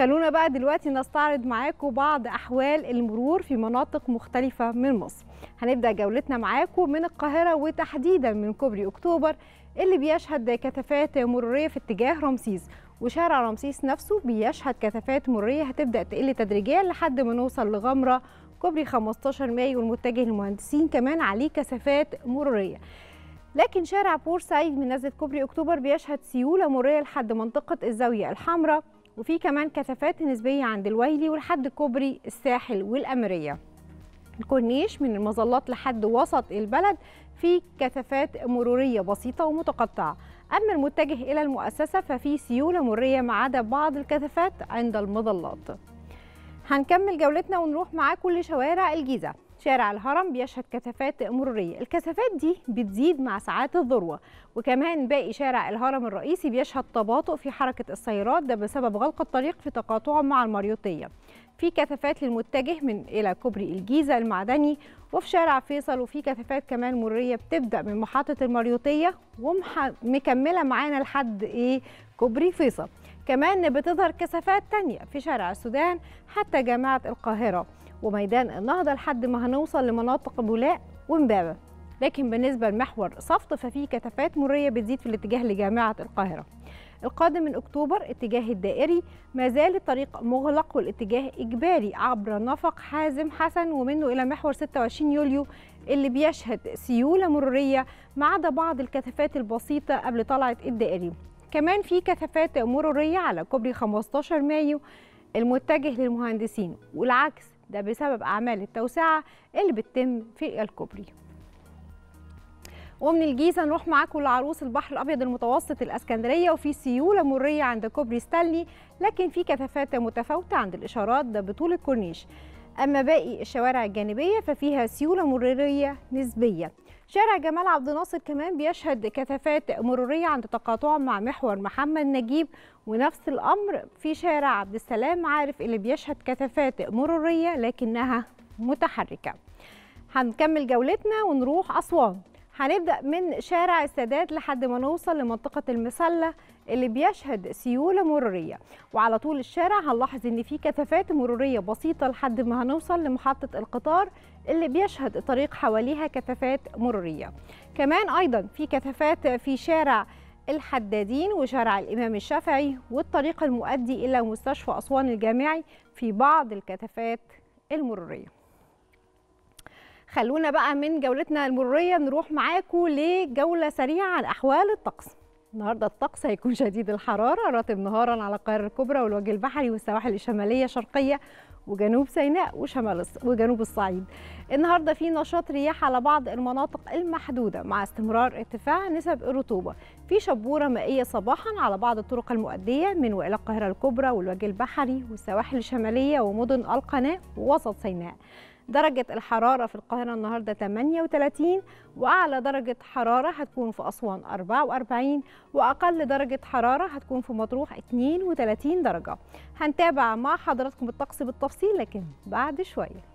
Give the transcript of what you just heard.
خلونا بقى دلوقتي نستعرض معاكم بعض أحوال المرور في مناطق مختلفة من مصر. هنبدأ جولتنا معاكم من القاهرة وتحديدا من كوبري أكتوبر اللي بيشهد كثافات مرورية في اتجاه رمسيس، وشارع رمسيس نفسه بيشهد كثافات مرورية هتبدأ تقل تدريجيا لحد ما نوصل لغمرة. كوبري 15 مايو المتجه للمهندسين كمان عليه كثافات مرورية، لكن شارع بورسعيد من نزلة كوبري أكتوبر بيشهد سيولة مرورية لحد منطقة الزاوية الحمراء، وفي كمان كثافات نسبية عند الويلي ولحد كوبري الساحل والأمرية. الكورنيش من المظلات لحد وسط البلد في كثافات مرورية بسيطة ومتقطعة، أما المتجه إلى المؤسسة ففي سيولة مرورية ما عدا بعض الكثافات عند المظلات. هنكمل جولتنا ونروح معاكم لشوارع الجيزة. شارع الهرم بيشهد كثافات مرورية، الكثافات دي بتزيد مع ساعات الذروة، وكمان باقي شارع الهرم الرئيسي بيشهد تباطؤ في حركة السيارات، ده بسبب غلق الطريق في تقاطعه مع المريوطية. في كثافات للمتجه من إلى كوبري الجيزة المعدني وفي شارع فيصل، وفي كثافات كمان مرورية بتبدأ من محطة المريوطية ومكملة معانا لحد كوبري فيصل. كمان بتظهر كثافات تانية في شارع السودان حتى جامعة القاهرة وميدان النهضة لحد ما هنوصل لمناطق بولاق ومبابة. لكن بالنسبة لمحور صفت ففي كثافات مرورية بتزيد في الاتجاه لجامعة القاهرة. القادم من أكتوبر اتجاه الدائري ما زال الطريق مغلق والاتجاه إجباري عبر نفق حازم حسن ومنه إلى محور 26 يوليو اللي بيشهد سيولة مرورية ما عدا بعض الكثافات البسيطة قبل طلعة الدائري. كمان في كثافات مرورية على كوبري 15 مايو المتجه للمهندسين والعكس، ده بسبب أعمال التوسعة اللي بتتم في الكوبري. ومن الجيزة نروح معاكم لعروس، البحر الأبيض المتوسط الأسكندرية، وفي سيولة مرورية عند كوبري ستانلي، لكن في كثافات متفاوتة عند الإشارات ده بطول الكورنيش. أما باقي الشوارع الجانبية ففيها سيولة مرورية نسبية. شارع جمال عبد الناصر كمان بيشهد كثافات مرورية عند تقاطعه مع محور محمد نجيب، ونفس الأمر في شارع عبد السلام عارف اللي بيشهد كثافات مرورية لكنها متحركة. هنكمل جولتنا ونروح أسوان. هنبدأ من شارع السادات لحد ما نوصل لمنطقة المسلة اللي بيشهد سيولة مرورية، وعلى طول الشارع هنلاحظ ان في كثافات مرورية بسيطة لحد ما هنوصل لمحطة القطار اللي بيشهد الطريق حواليها كثافات مرورية. كمان ايضا في كثافات في شارع الحدادين وشارع الإمام الشافعي والطريق المؤدي الى مستشفى أسوان الجامعي في بعض الكثافات المرورية. خلونا بقى من جولتنا المرورية نروح معاكم لجولة سريعة عن أحوال الطقس. النهارده الطقس هيكون شديد الحرارة، راتب نهارا على القاهرة الكبرى والوجه البحري والسواحل الشمالية شرقية وجنوب سيناء وجنوب الصعيد. النهارده في نشاط رياح على بعض المناطق المحدودة مع استمرار ارتفاع نسب الرطوبة. في شبورة مائية صباحا على بعض الطرق المؤدية من وإلى القاهرة الكبرى والوجه البحري والسواحل الشمالية ومدن القناة ووسط سيناء. درجة الحرارة في القاهرة النهاردة 38، وأعلى درجة حرارة هتكون في أسوان 44، وأقل درجة حرارة هتكون في مطروح 32 درجة. هنتابع مع حضراتكم الطقس بالتفصيل لكن بعد شوية.